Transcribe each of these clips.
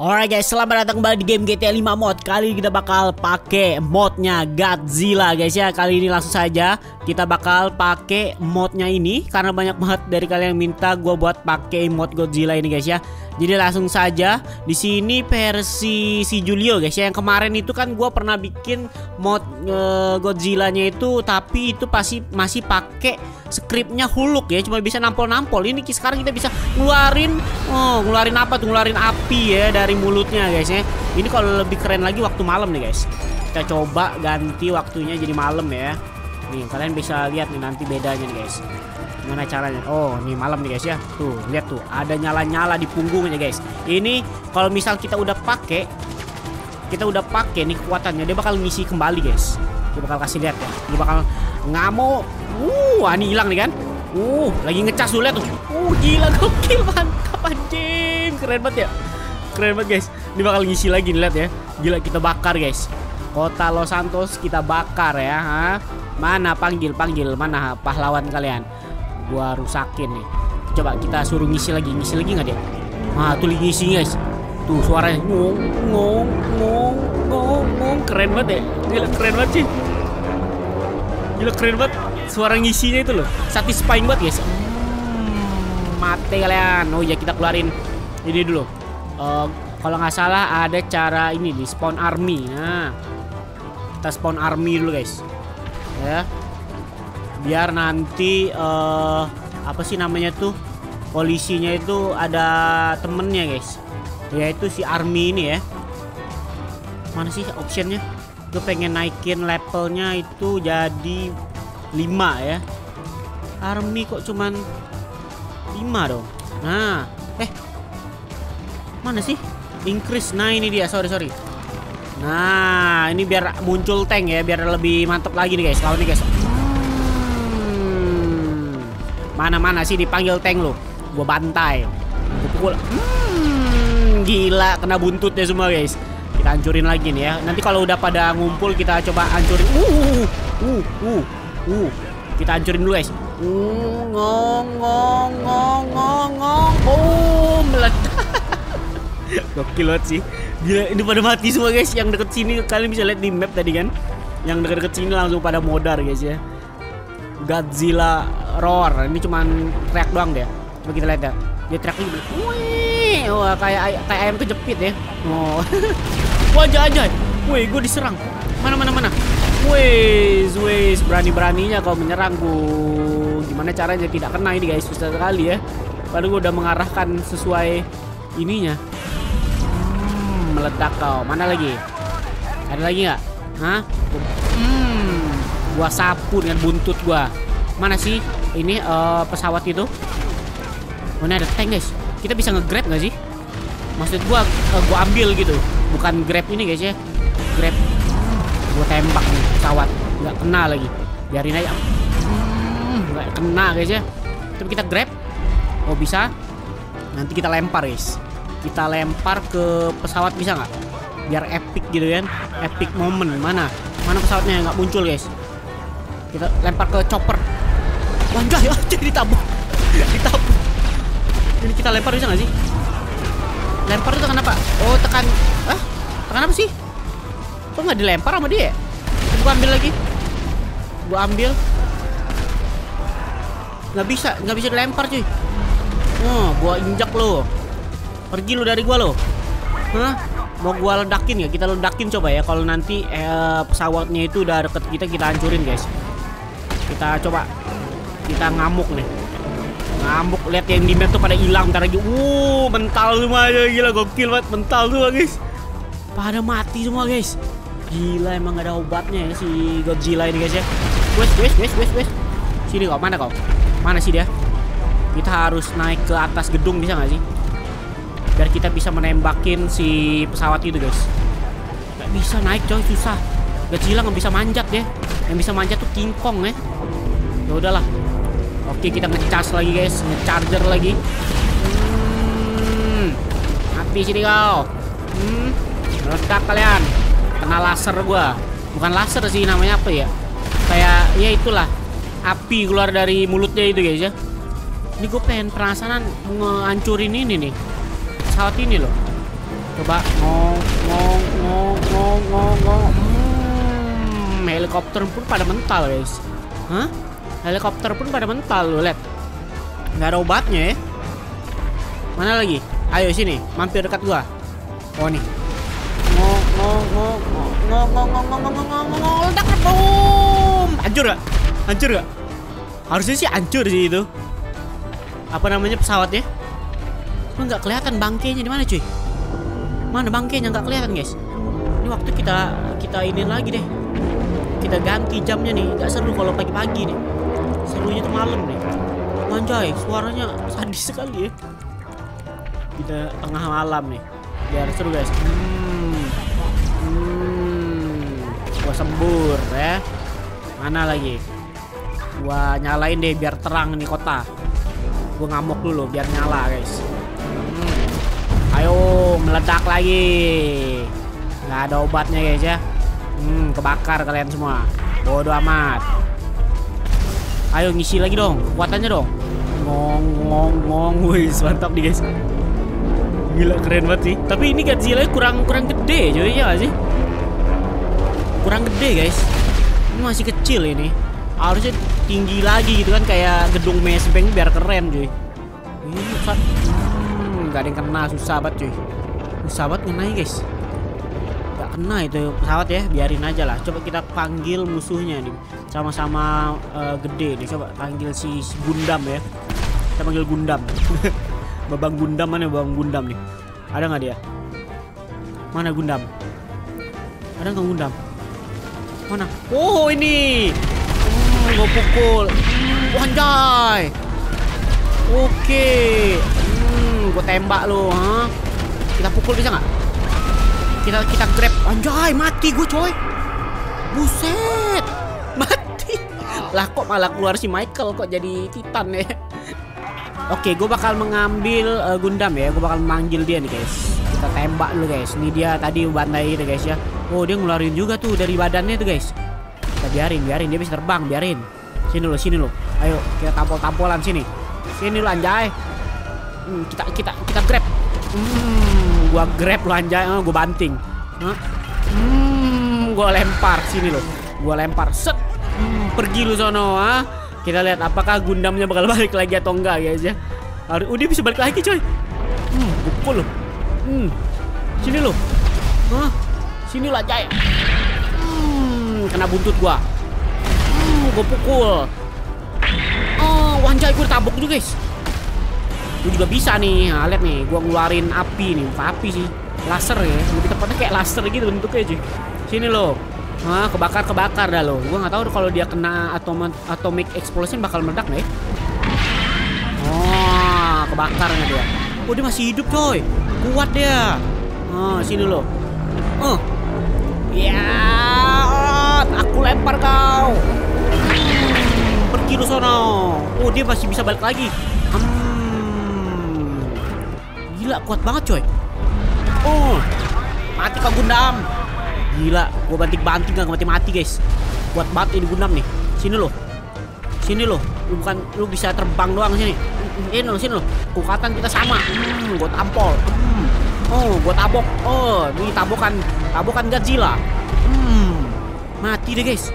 Alright guys, selamat datang kembali di game GTA 5 mod. Kali ini kita bakal pakai modnya Godzilla guys ya. Kali ini langsung saja kita bakal pakai modnya ini karena banyak banget dari kalian yang minta gue buat pakai mod Godzilla ini guys ya. Jadi langsung saja di sini versi si Julio guys ya. Yang kemarin itu kan gue pernah bikin mod Godzilla-nya itu, tapi itu pasti masih pakai skripnya Hulk ya, cuma bisa nampol-nampol. Ini sekarang kita bisa ngeluarin apa tuh? Ngeluarin api ya dari mulutnya guys ya. Ini kalau lebih keren lagi waktu malam nih guys. Kita coba ganti waktunya jadi malam ya. Nih kalian bisa lihat nih nanti bedanya nih guys. Gimana caranya? Oh, nih malam nih guys ya. Tuh, lihat tuh ada nyala-nyala di punggungnya guys. Ini kalau misal kita udah pakai nih kekuatannya, dia bakal ngisi kembali guys. Gue bakal kasih lihat ya. Dia bakal ngamuk. Ini hilang nih kan. Lagi ngecas dulu lihat tuh. Gila, gokil, mantap anjing. Keren banget ya. Keren banget guys. Ini bakal ngisi lagi nih lihat ya. Gila, kita bakar guys. Kota Los Santos kita bakar ya. Mana panggil mana pahlawan kalian? Gua rusakin nih. Coba kita suruh ngisi lagi nggak dia? Nah, tuh ngisi guys. Tuh suaranya ngong. Keren banget ya. Gila, keren banget sih. Gila, keren banget suara ngisinya itu loh. Satisfying banget guys. Mati kalian. Oh ya, kita keluarin ini dulu. Kalau nggak salah ada cara ini di spawn army. Nah, kita spawn army dulu guys ya, biar nanti apa sih namanya tuh, polisinya itu ada temennya guys, yaitu si army ini ya. Mana sih optionnya? Gue pengen naikin levelnya itu jadi 5 ya. Army kok cuman 5 dong. Nah, mana sih? Increase. Nah, ini dia. Sorry. Nah, ini biar muncul tank ya, biar lebih mantap lagi nih guys. Lawan nih guys. Mana-mana sih dipanggil tank lo. Gue bantai. Gue pukul. Gila, kena buntutnya semua guys. Kita hancurin lagi nih ya. Nanti kalau udah pada ngumpul kita coba hancurin. Kita hancurin dulu guys. Meledak. Gokil banget sih. Gila, ini pada mati semua guys. Yang deket sini kalian bisa lihat di map tadi kan. Yang deket-deket sini langsung pada modar guys ya. Godzilla roar. Ini cuman teriak doang deh. Coba kita lihat ya. Dia teriaknya gini. Wih, wah, kayak ayam kejepit ya. Wajah aja. Wih, gue diserang. Mana. Wih, berani-beraninya kau menyerang gue. Gimana caranya tidak kena ini guys? Susah sekali ya. Padahal gue udah mengarahkan sesuai ininya. Meledak kau. Mana lagi? Ada lagi nggak? Gua sapu dengan buntut gua. Mana sih ini pesawat itu? Mana ada tank guys? Kita bisa nge-grab nggak sih? Maksud gua ambil gitu. Bukan grab ini guys ya. Grab. Gua tembak nih pesawat. Nggak kena lagi. Biarin aja. Nggak kena guys ya. Tapi kita grab. Oh bisa. Nanti kita lempar guys. Kita lempar ke pesawat bisa nggak? Biar epic gitu kan? Epic moment. Mana pesawatnya nggak muncul guys? Kita lempar ke chopper. Wanjah ya, jadi ditabung. Ini kita lempar bisa nggak sih? Lempar itu kenapa? Oh tekan. Tekan apa sih? Kok nggak dilempar sama dia? Gua ambil lagi. Nggak bisa dilempar cuy. Gua injak lo. Pergi lu dari gua lo. Mau gua ledakin ya? Kita ledakin coba ya. Kalau nanti pesawatnya itu udah deket kita hancurin guys. Kita coba. Kita ngamuk nih. Ngamuk, lihat yang di map tuh pada hilang ntar lagi. Mental semua aja, gila gokil banget, mental semua guys. Pada mati semua guys. Gila, emang gak ada obatnya ya si Godzilla ini guys ya. Wes. Sini kau, mana kau? Mana sih dia? Kita harus naik ke atas gedung bisa gak sih? Biar kita bisa menembakin si pesawat itu guys. Gak bisa naik coy, susah. Godzilla gak bisa manjat ya. Yang bisa manjat tuh King Kong ya. Ya udahlah. Oke, kita ngecas lagi guys. Ngecharger lagi. Mati sini kau. Meledak kalian. Kena laser gua. Bukan laser sih namanya, apa ya? Kayak ya itulah. Api keluar dari mulutnya itu guys ya. Ini gue pengen penasaran ngehancurin ini nih. Pesawat ini loh. Coba ngong. Helikopter pun pada mental, guys. Hah? Helikopter pun pada mental, lo lihat. Nggak ada obatnya ya. Mana lagi? Ayo sini, mampir dekat gua. Oh nih. Ledak, boom. Hancur gak? Hancur gak? Harusnya sih hancur sih itu. Apa namanya pesawatnya? Cuma nggak kelihatan bangkainya di mana, cuy? Mana bangkainya nggak kelihatan, guys? Ini waktu kita ini lagi deh. Kita ganti jamnya nih. Nggak seru kalau pagi-pagi nih. Serunya tuh malam nih. Anjay, suaranya sadis sekali ya. Kita tengah malam nih. Biar seru, guys. Gua sembur ya. Mana lagi? Gua nyalain deh biar terang nih kota. Gua ngamuk dulu biar nyala, guys. Ayo meledak lagi. Nggak ada obatnya, guys ya. Kebakar kalian semua. Bodoh amat. Ayo ngisi lagi dong, kekuatannya dong. Ngong. Wih, mantap nih, guys. Gila, keren banget sih. Tapi ini Godzilla kurang gede, jadi ya gak sih? Kurang gede, guys. Ini masih kecil ini. Harusnya tinggi lagi gitu kan, kayak gedung MS Bank biar keren, cuy. Ini gak ada yang kena, susah banget, cuy. Susah banget ngenai, guys. Gak kena itu pesawat ya, biarin aja lah. Coba kita panggil musuhnya nih. Sama-sama gede nih, coba panggil si Gundam ya. Kita panggil Gundam. Babang Gundam, mana Babang Gundam nih? Ada nggak dia? Mana Gundam? Ada nggak Gundam? Mana? Oh ini! Gue pukul. Anjay! Oke. Gue tembak lo. Huh? Kita pukul bisa nggak? Kita grab. Anjay, mati gue, coy. Buset. Mati. Lah kok malah keluar si Michael, kok jadi Titan ya? Oke, gue bakal mengambil Gundam ya. Gue bakal memanggil dia nih, guys. Kita tembak dulu, guys. Ini dia tadi bantai itu, guys ya. Oh, dia ngeluarin juga tuh dari badannya tuh, guys. Kita biarin. Dia bisa terbang, biarin. Sini lo. Ayo, kita tampol-tampolan sini. Sini lo, anjay. Kita grab. Gue grab lo, anjay. Gue banting. Gue lempar. Sini lo. Gue lempar. Set. Pergi lu sono, ah. Kita lihat apakah Gundamnya bakal balik lagi atau enggak, guys ya. Dia bisa balik lagi, coy. Pukul lo. Sini lo. Hah? Sini lah, coy. Kena buntut gua. Gua pukul. Oh, anjay, gua tabok juga, guys. Gua juga bisa nih. Nah, lihat nih, gua ngeluarin api nih. Api sih. Laser ya. Lebih tepatnya kayak laser gitu bentuknya, cuy. Sini lo. Nah, kebakar dah lo. Gua nggak tahu kalau dia kena atomic explosion bakal meledak nih. Oh, kebakarnya dia. Oh, dia masih hidup, coy. Kuat dia. Oh, sini lo. Oh. Ya, aku lempar kau. Pergi lu sono. Oh, dia masih bisa balik lagi. Gila, kuat banget, coy. Oh. Mati kau, Gundam. Gila, gue banting-banting gak mati-mati, guys. Buat banget ini Gundam nih. Sini lo. Lu bisa terbang doang sini. Sini lo. Kekuatan kita sama. Gue tampol. Oh, gue tabok. Oh, ini tabokan Godzilla. Mati deh guys.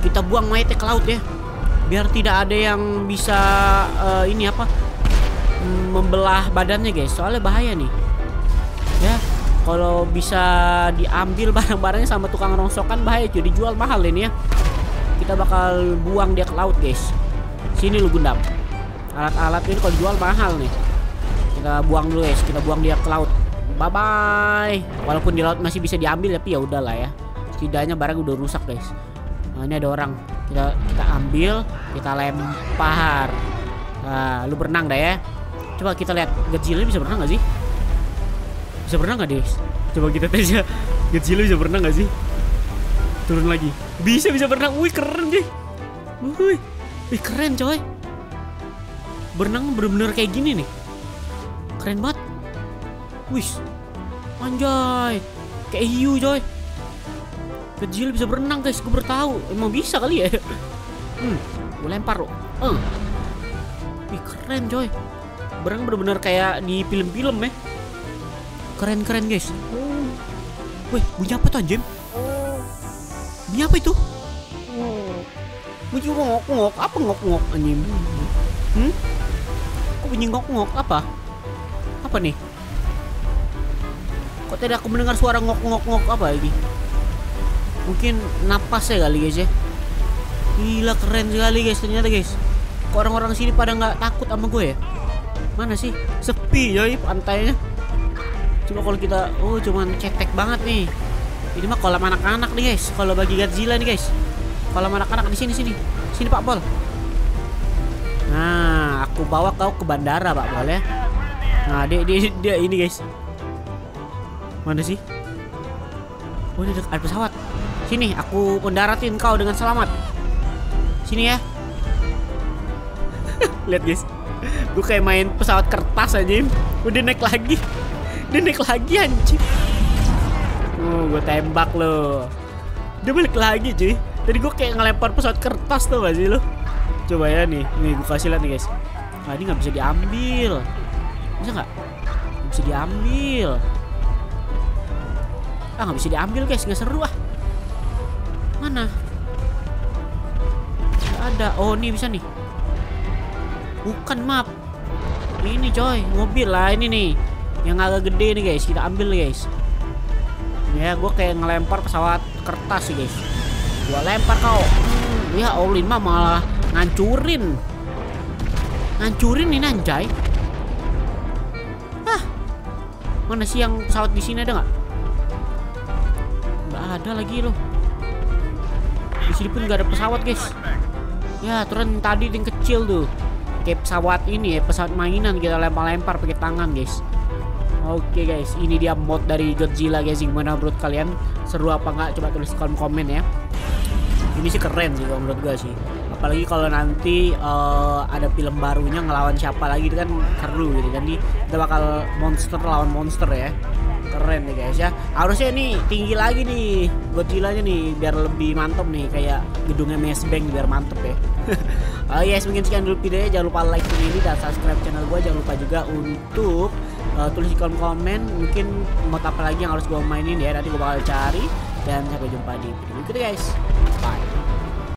Kita buang mayatnya ke laut ya. Biar tidak ada yang bisa membelah badannya, guys. Soalnya bahaya nih. Ya. Kalau bisa diambil barang-barangnya sama tukang rongsokan bahaya, jadi jual mahal ini ya. Kita bakal buang dia ke laut, guys. Sini lu, Gundam. Alat-alat ini kalau jual mahal nih. Kita buang dulu, guys. Kita buang dia ke laut. Bye bye. Walaupun di laut masih bisa diambil, tapi ya udahlah ya. Setidaknya barang udah rusak, guys. Nah, ini ada orang. Kita ambil, kita lempar. Nah, lu berenang dah ya. Coba kita lihat Godzilla bisa berenang gak sih? Bisa berenang gak, guys? Coba kita tes ya. Godzilla bisa berenang gak sih? Turun lagi. Bisa berenang. Wih, keren, cuy. Wih, keren, coy. Berenang bener-bener kayak gini nih. Keren banget. Wih. Anjay. Kayak hiu, coy. Godzilla bisa berenang, guys. Gue bertahu. Emang bisa kali ya? Gue lempar, loh. Wih, keren, coy. Berenang bener-bener kayak di film-film ya. Keren-keren guys. Wih, bunyi apa tuh anjim? Bunyi apa itu? Bunyi ngok-ngok. Apa ngok-ngok anjim? Kok bunyi ngok-ngok? Apa? Apa nih? Kok tadi aku mendengar suara ngok-ngok-ngok apa ini? Mungkin napasnya kali guys ya. Gila keren sekali guys ternyata guys. Kok orang-orang sini pada nggak takut sama gue ya? Mana sih? Sepi coy pantainya. Cuma kalau kita cuman cetek banget nih. Ini mah kolam anak-anak nih guys. Kalau bagi Godzilla nih guys. Kolam anak-anak di sini. Sini Pak Bol. Nah, aku bawa kau ke bandara Pak Bol ya. Nah, dia ini guys. Mana sih? Oh, ini ada pesawat. Sini, aku mendaratin kau dengan selamat. Sini ya. Lihat guys. Gue kayak main pesawat kertas aja. Udah naik lagi. Dia naik lagi anjing. Gue tembak loh. Dia balik lagi cuy. Tadi gue kayak ngelempar pesawat kertas tuh gak sih lo. Coba ya nih. Nih gue kasih lihat nih guys. Nah ini gak bisa diambil. Bisa gak? Gak bisa diambil. Ah gak bisa diambil guys. Gak seru ah. Mana? Gak ada. Oh nih bisa nih. Bukan map. Ini coy, mobil lah ini nih. Yang agak gede nih guys, kita ambil guys. Ya, gue kayak ngelempar pesawat kertas sih guys. Gue lempar kau. Ya Olin mah malah ngancurin. Ngancurin nih anjay. Hah. Mana sih yang pesawat di sini ada nggak? Nggak ada lagi loh. Di sini pun nggak ada pesawat guys. Ya, turun tadi yang kecil tuh. Kayak pesawat ini ya, pesawat mainan kita lempar-lempar pakai tangan guys. Oke guys, ini dia mod dari Godzilla guys. Gimana menurut kalian? Seru apa enggak? Coba tulis kolom komen ya. Ini sih keren sih kalau menurut gue sih. Apalagi kalau nanti ada film barunya ngelawan siapa lagi itu kan seru gitu. Jadi kita bakal monster lawan monster ya. Keren nih guys ya. Harusnya nih tinggi lagi nih Godzilla-nya nih biar lebih mantep nih, kayak gedungnya MS Bank biar mantep ya. Oh yes, mungkin sekian dulu videonya. Jangan lupa like video ini dan subscribe channel gue. Jangan lupa juga untuk tulis di kolom komen mungkin mod apa lagi yang harus gue mainin ya. Nanti gue bakal cari. Dan sampai jumpa di video berikutnya guys. Bye.